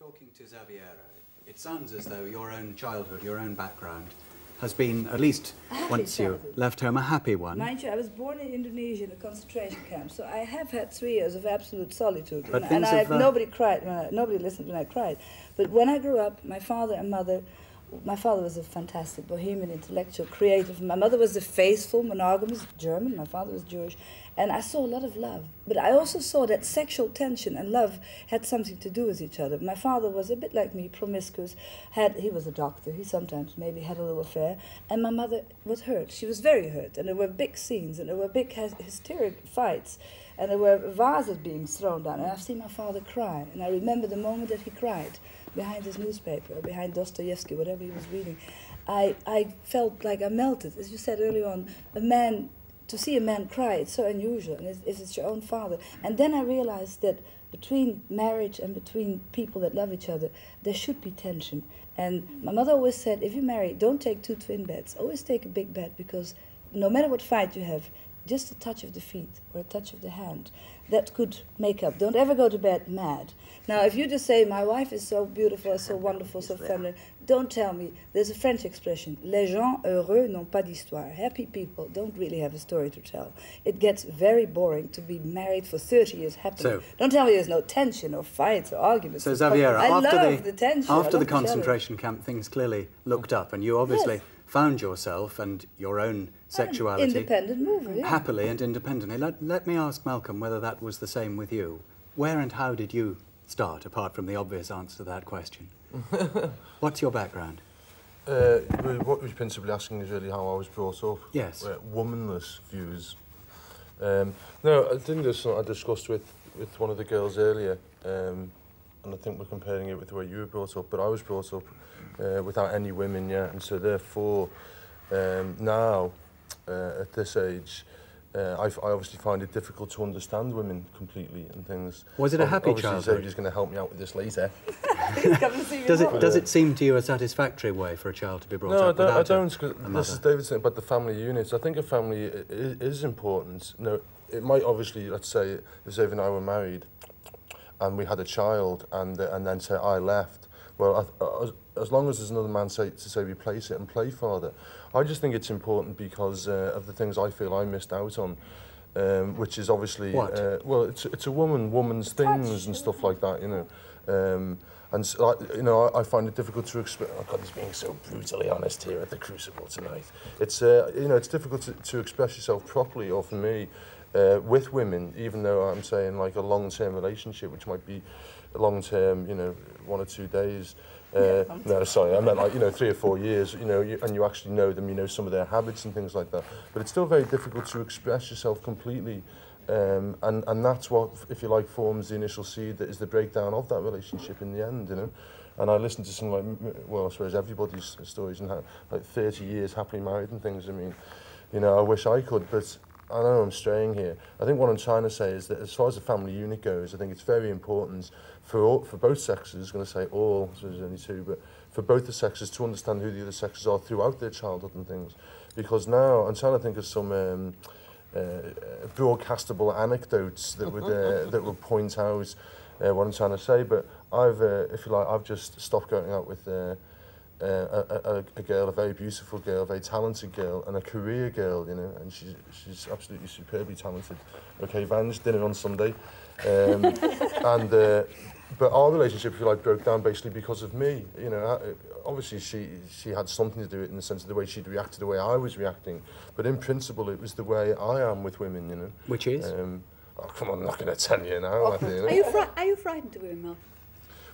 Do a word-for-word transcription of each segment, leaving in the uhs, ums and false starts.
Talking to Xaviera, it sounds as though your own childhood, your own background, has been, at least once childhood. You left home, a happy one. Mind you, I was born in Indonesia in a concentration camp, so I have had three years of absolute solitude. But and and I, the... nobody cried, when I, nobody listened when I cried. But when I grew up, my father and mother, my father was a fantastic bohemian, intellectual, creative. My mother was a faithful, monogamous German. My father was Jewish. And I saw a lot of love. But I also saw that sexual tension and love had something to do with each other. My father was a bit like me, promiscuous. Had, he was a doctor. He sometimes maybe had a little affair. And my mother was hurt. She was very hurt. And there were big scenes. And there were big hysteric fights. And there were vases being thrown down. And I've seen my father cry. And I remember the moment that he cried behind his newspaper, or behind Dostoevsky, whatever he was reading. I, I felt like I melted. As you said earlier on, a man, to see a man cry, it's so unusual, and it's, it's your own father. And then I realized that between marriage and between people that love each other, there should be tension. And my mother always said, if you marry, don't take two twin beds. Always take a big bed, because no matter what fight you have, just a touch of the feet or a touch of the hand, that could make up. Don't ever go to bed mad. Now, if you just say, my wife is so beautiful, so wonderful, so feminine, don't tell me. There's a French expression, les gens heureux n'ont pas d'histoire. Happy people don't really have a story to tell. It gets very boring to be married for thirty years happily. So, don't tell me there's no tension or fights or arguments. So, Xaviera, I after love the, the tension. After the concentration camp, things clearly looked up, and you obviously... Yes. Found yourself and your own sexuality independent mover, yeah. happily and independently. Let, let me ask Malcolm whether that was the same with you. Where and how did you start, apart from the obvious answer to that question? What's your background? Uh, what you're principally asking is really how I was brought up. Yes. Uh, womanless views. Um, no, I think there's something I discussed with, with one of the girls earlier, um, and I think we're comparing it with the way you were brought up, but I was brought up uh, without any women, yeah, and so therefore, um, now, uh, at this age, uh, I, I obviously find it difficult to understand women completely and things. Was it a happy obviously childhood? Xavier's going to help me out with this later. does, it, does it seem to you a satisfactory way for a child to be brought no, up? No, I don't. I don't this is David's thing about the family units. I think a family is, is important. No, it might obviously, let's say, if Xavier and I were married, and we had a child, and uh, and then say I left. Well, I, I, as, as long as there's another man say, to say replace it and play father, I just think it's important because uh, of the things I feel I missed out on, um, which is obviously what? Uh, well, it's it's a woman, woman's things and stuff like that, you know. Um, and so I, you know, I, I find it difficult to explain. Oh God, he's being so brutally honest here at the Crucible tonight. It's uh, you know, it's difficult to, to express yourself properly, or for me. Uh, with women, even though I'm saying like a long-term relationship, which might be long-term, you know, one or two days. Uh, yeah, no, sorry, I meant like, you know, three or four years, you know, you, and you actually know them, you know, some of their habits and things like that. But it's still very difficult to express yourself completely. Um, and, and that's what, if you like, forms the initial seed that is the breakdown of that relationship in the end, you know. And I listened to some, like, well, I suppose everybody's stories and how, like, thirty years happily married and things. I mean, you know, I wish I could, but... I know I'm straying here. I think what I'm trying to say is that as far as the family unit goes, I think it's very important for all, for both sexes, I'm going to say all, so there's only two, but for both the sexes to understand who the other sexes are throughout their childhood and things. Because now I'm trying to think of some um, uh, broadcastable anecdotes that would, uh, that would point out uh, what I'm trying to say, but I've, uh, if you like, I've just stopped going out with... Uh, Uh, a, a, a girl, a very beautiful girl, a very talented girl, and a career girl, you know, and she's she's absolutely superbly talented. Okay, Van's dinner on Sunday, um, and uh, but our relationship, if you like, broke down basically because of me. You know, obviously she she had something to do with it in the sense of the way she'd react to the way I was reacting, but in principle it was the way I am with women, you know. Which is? Um, oh come on, I'm not going to tell you now. Okay. I think, are you fri are you frightened of women, Mel?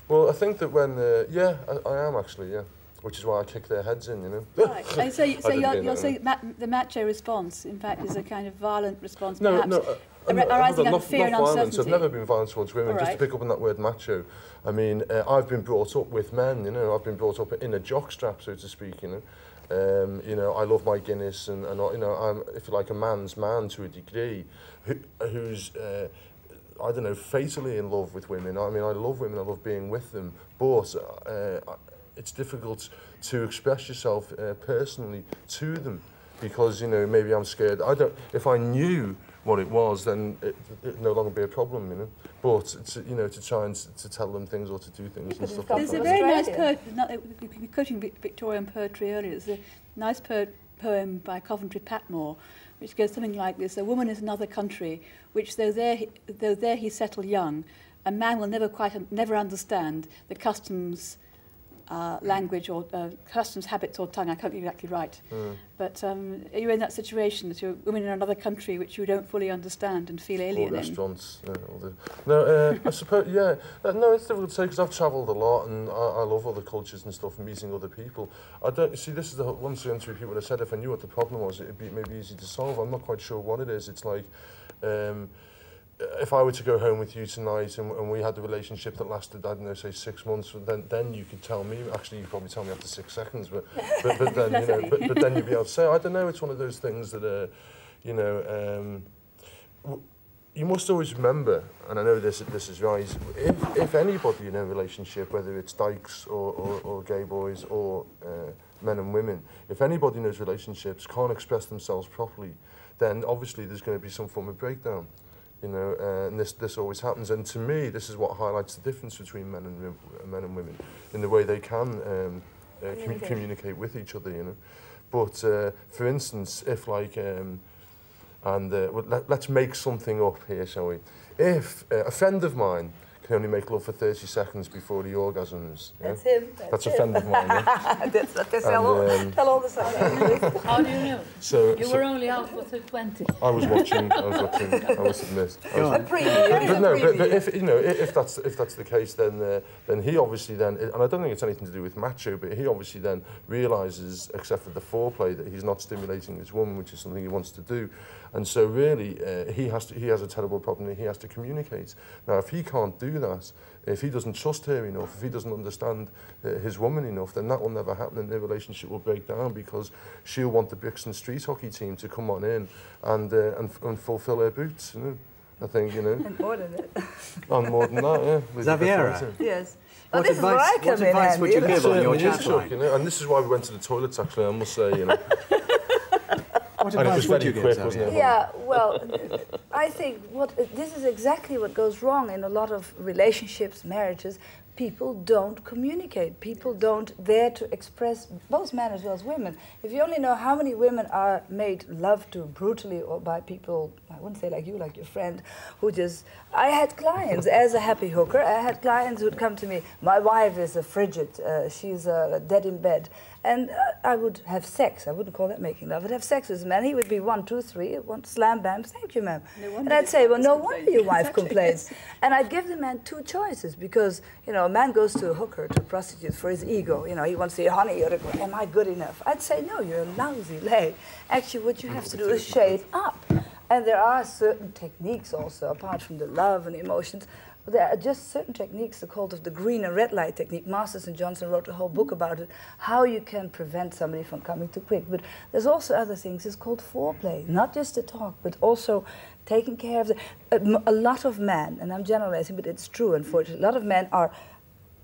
Well, I think that when uh, yeah, I, I am actually, yeah. Which is why I kick their heads in, you know. Right. so, so, so you're, you're saying ma the macho response, in fact, is a kind of violent response, no, perhaps, no, uh, ar not, arising out of fear not and violence. Uncertainty. I've never been violent towards women. Right. Just to pick up on that word macho, I mean, uh, I've been brought up with men, you know. I've been brought up in a jockstrap, so to speak, you know. Um, you know, I love my Guinness, and, and you know, I'm, if you like, a man's man to a degree, who, who's. Uh, I don't know, fatally in love with women. I mean, I love women. I love being with them, but. Uh, I, It's difficult to express yourself uh, personally to them because, you know, maybe I'm scared. I don't, if I knew what it was, then it would no longer be a problem, you know. But to, you know, to try and to tell them things or to do things yeah, and stuff like that. There's a very nice poem, we were quoting Victorian poetry earlier, there's a nice po poem by Coventry Patmore, which goes something like this: a woman is another country, which though there he, though there he settle young, a man will never quite un never understand the customs, uh, language, or uh, customs, habits, or tongue. I can't get exactly right. Mm. But um, are you in that situation that you're a woman in another country which you don't fully understand and feel alien in? Or restaurants. Yeah, all the... No, uh, I suppose, yeah. Uh, no, it's difficult to say because I've travelled a lot and I, I love other cultures and stuff, meeting other people. I don't, see, this is the, once again to repeat what I said, if I knew what the problem was, it'd be maybe easy to solve. I'm not quite sure what it is. It's like, um, if I were to go home with you tonight and, and we had a relationship that lasted, I don't know, say six months, then then you could tell me. Actually, you'd probably tell me after six seconds, but but, but then you know, but, but then you'd be able to say, I don't know. It's one of those things that, uh, you know, um, w you must always remember. And I know this this is right. If if anybody in a relationship, whether it's dykes or or, or gay boys or uh, men and women, if anybody in those relationships can't express themselves properly, then obviously there's going to be some form of breakdown. You know, uh, and this this always happens. And to me, this is what highlights the difference between men and men and women in the way they can um, uh, com communicate with each other. You know, but uh, for instance, if like um, and uh, well, let, let's make something up here, shall we? If uh, a friend of mine can only make love for thirty seconds before he orgasms. Yeah? That's him. That's, that's him. A friend of mine. Yeah? that's that's and, all, um, tell all the same. How do you know? So, you so were only out for twenty. I was watching. I was watching. I must admit. I was, a preview. But, but no, but, but if you know, if that's if that's the case, then uh, then he obviously then, and I don't think it's anything to do with macho, but he obviously then realizes, except for the foreplay, that he's not stimulating his woman, which is something he wants to do, and so really uh, he has to, he has a terrible problem that he has to communicate. Now, if he can't do that, if he doesn't trust her enough, if he doesn't understand uh, his woman enough, then that will never happen and their relationship will break down, because she'll want the Brixton Street hockey team to come on in and uh, and, and fulfill her boots, you know, I think, you know. And more than that. And more than that, yeah. Xaviera. Yes. Well, what this advice, is where I what in advice would you give so on your chat line? You know, and this is why we went to the toilets, actually, I must say, you know. What and advice would you give, quick, wasn't it? Yeah, well, I think what this is exactly what goes wrong in a lot of relationships, marriages. People don't communicate. People don't dare to express, both men as well as women. If you only know how many women are made love to brutally or by people, I wouldn't say like you, like your friend, who just... I had clients as a happy hooker. I had clients who'd come to me, my wife is a frigid, uh, she's uh, dead in bed. And uh, I would have sex. I wouldn't call that making love. I'd have sex with a man. He would be one, two, three, one, slam, bam, thank you, ma'am. No, and I'd say, well, no wonder your wife complains. And I'd give the man two choices because, you know, a man goes to a hooker, to a prostitute, for his ego. You know, he wants to say, honey, you're a, am I good enough? I'd say, no, you're a lousy lay. Actually, what you have to do is shave up. And there are certain techniques also, apart from the love and emotions. There are just certain techniques, the cult of the green and red light technique. Masters and Johnson wrote a whole book about it, how you can prevent somebody from coming too quick. But there's also other things. It's called foreplay, not just the talk, but also taking care of the... A, a lot of men, and I'm generalizing, but it's true, unfortunately, a lot of men are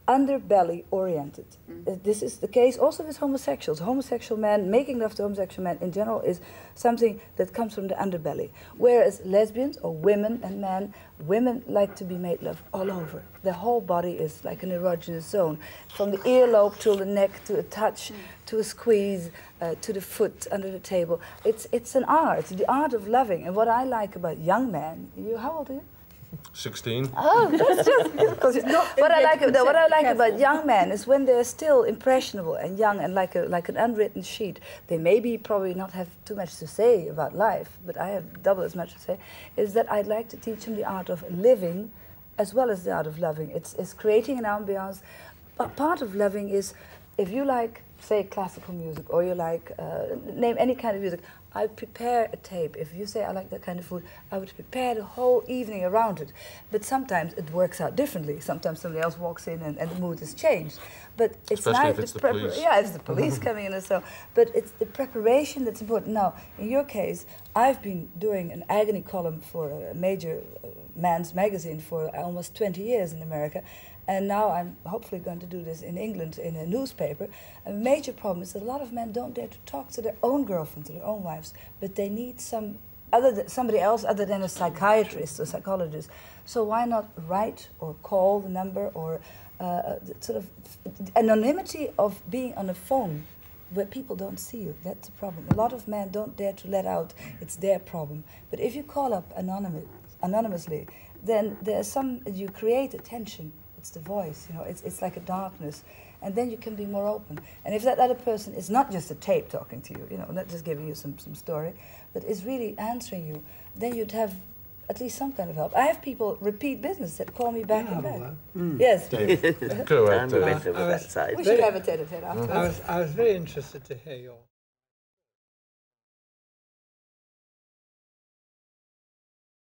underbelly-oriented. Mm. This is the case also with homosexuals. Homosexual men, making love to homosexual men in general is something that comes from the underbelly. Whereas lesbians, or women and men, women like to be made love all over. Their whole body is like an erogenous zone. From the earlobe to the neck, to a touch, mm. to a squeeze, uh, to the foot under the table. It's, it's an art, the art of loving. And what I like about young men, you, how old are you? sixteen. Oh, that's just because it's not what I like. No, what I like careful. about young men is when they're still impressionable and young and like a like an unwritten sheet. They maybe probably not have too much to say about life, but I have double as much to say. Is that I'd like to teach them the art of living, as well as the art of loving. It's it's creating an ambiance. But part of loving is, if you like, say, classical music, or you like, uh, name any kind of music, I prepare a tape. If you say I like that kind of food, I would prepare the whole evening around it. But sometimes it works out differently. Sometimes somebody else walks in and, and the mood is changed. But it's Especially nice. If it's the, the police. Yeah, it's the police coming in and so. But it's the preparation that's important. Now, in your case, I've been doing an agony column for a major man's magazine for almost twenty years in America. And now I'm hopefully going to do this in England in a newspaper. A major problem is that a lot of men don't dare to talk to their own girlfriends, to their own wives, but they need some other than somebody else other than a psychiatrist or psychologist. So why not write or call the number, or uh, sort of anonymity of being on a phone where people don't see you? That's the problem. A lot of men don't dare to let out. It's their problem. But if you call up anonymous, anonymously, then there's some, you create a tension. It's the voice, you know, it's, it's like a darkness. And then you can be more open. And if that other person is not just a tape talking to you, you know, not just giving you some, some story, but is really answering you, then you'd have at least some kind of help. I have people repeat business that call me back yeah, and back. Mm. Yes. David. Go ahead, David. We should have a tete-a-tete afterwards. I was, I was very interested to hear your...